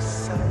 Some